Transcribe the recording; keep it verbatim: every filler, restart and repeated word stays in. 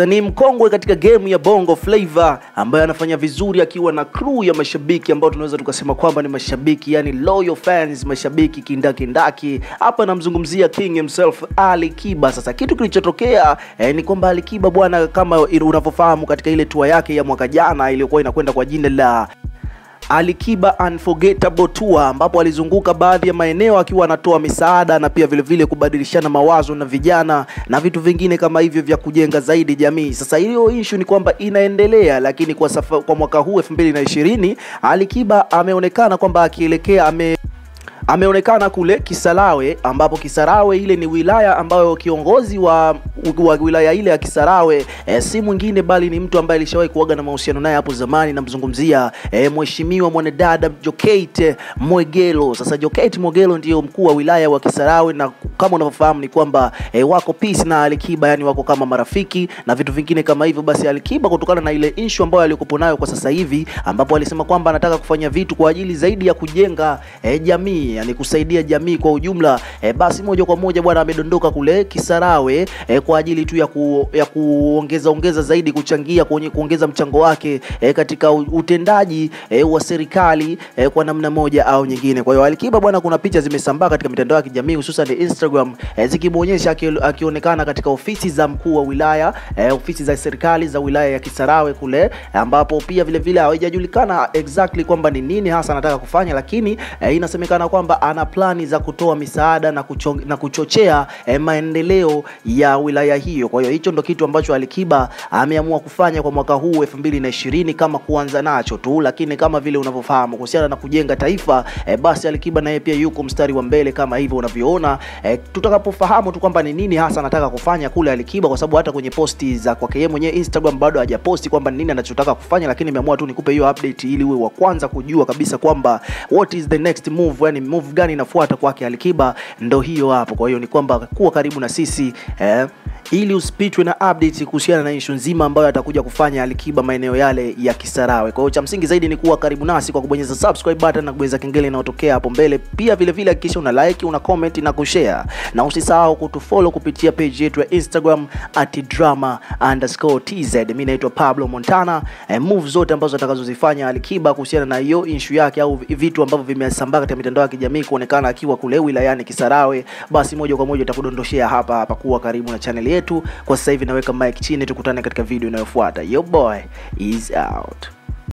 msanii mkongwe katika game ya Bongo Flavor ambaye anafanya vizuri akiwa na crew ya mashabiki ambao tunaweza tukasema kwamba ni mashabiki, yani loyal fans, mashabiki kindaki ndaki. Hapa namzungumzia king himself Alikiba. Sasa kitu kilichotokea eh, ni kwamba Alikiba bwana, kama unavyofahamu katika ile tour yake ya mwaka jana iliyokuwa inakwenda kwa jina la Alikiba Unforgettable Tour, ambapo alizunguka baadhi ya maeneo akiwa anatoa misaada na pia vile vile kubadilishana mawazo na vijana na vitu vingine kama hivyo vya kujenga zaidi jamii. Sasa hiyo issue ni kwamba inaendelea, lakini kwa safa, kwa mwaka huu elfu mbili na ishirini Alikiba ameonekana kwamba akielekea ame ameonekana kule Kisarawe, ambapo Kisarawe ile ni wilaya ambayo kiongozi wa, wa wilaya ile ya Kisarawe e, si mwingine bali ni mtu ambaye alishawahi kuaga na mahusiano naye hapo zamani. Namzungumzia e, mheshimiwa mwanadada Jokate Mwegelo. Sasa Jokate Mwegelo ndiyo mkuu wa wilaya wa Kisarawe, na kama unavyofahamu ni kwamba e, wako peace na Alikiba, yani wako kama marafiki na vitu vingine kama hivyo. Basi Alikiba kutokana na ile issue ambayo alikuwa nayo kwa sasa hivi, ambapo alisema kwamba anataka kufanya vitu kwa ajili zaidi ya kujenga e, jamii, yani kusaidia jamii kwa ujumla. E, basi moja kwa moja bwana amedondoka kule Kisarawe e, kwa ajili tu ya, ku, ya kuongeza ongeza zaidi kuchangia kwenye kuongeza mchango wake e, katika utendaji e, wa serikali e, kwa namna moja au nyingine. Kwa hiyo Alikiba bwana, kuna picha zimesambaa katika mitandao ya kijamii hususan Instagram e, zikimuonyesha akionekana katika ofisi za mkuu wa wilaya, e, ofisi za serikali za wilaya ya Kisarawe kule, ambapo pia vile vile haijajulikana exactly kwamba ni nini hasa anataka kufanya, lakini e, inasemekana kwamba ana plani za kutoa misaada na, kucho, na kuchochea eh, maendeleo ya wilaya hiyo. Kwa hiyo hicho ndo kitu ambacho Alikiba ameamua kufanya kwa mwaka huu elfu mbili na ishirini kama kuanza nacho tu, lakini kama vile unavyofahamu kuhusiana na kujenga taifa eh, basi Alikiba naye pia yuko mstari wa mbele kama hivyo unavyoona. Eh, tutakapofahamu tu kwamba ni nini hasa anataka kufanya kule Alikiba, kwa sababu hata kwenye posti za kwake yeye mwenyewe Instagram bado hajaposti kwamba ni nini anachotaka kufanya, lakini nimeamua tu nikupe hiyo update ili uwe wa kwanza kujua kabisa kwamba what is the next move, yani move gani inafuata kwake Alikiba. Ndo hiyo hapo. Kwa hiyo ni kwamba kuwa karibu na sisi eh, ili usipitwe na update kuhusiana na issue nzima ambayo atakuja kufanya Alikiba maeneo yale ya Kisarawe. Kwa hiyo cha msingi zaidi ni kuwa karibu nasi kwa kubonyeza subscribe button na kubonyeza kengele inayotokea hapo mbele. Pia vile vile hakikisha una like, una comment na kushare, na usisahau kutufollow kupitia page yetu ya Instagram at drama underscore tz. Mimi naitwa Pablo Montana. Eh, move zote ambazo atakazozifanya Alikiba kuhusiana na hiyo issue yake au vitu ambavyo vimesambaa katika mitandao ya kijamii kuonekana akiwa kule wilayani Kisarawe, basi moja kwa moja utakudondoshia hapa hapa. Kuwa karibu na channel yetu. Kwa sasa hivi naweka mic chini, tukutane katika video inayofuata. Your boy is out.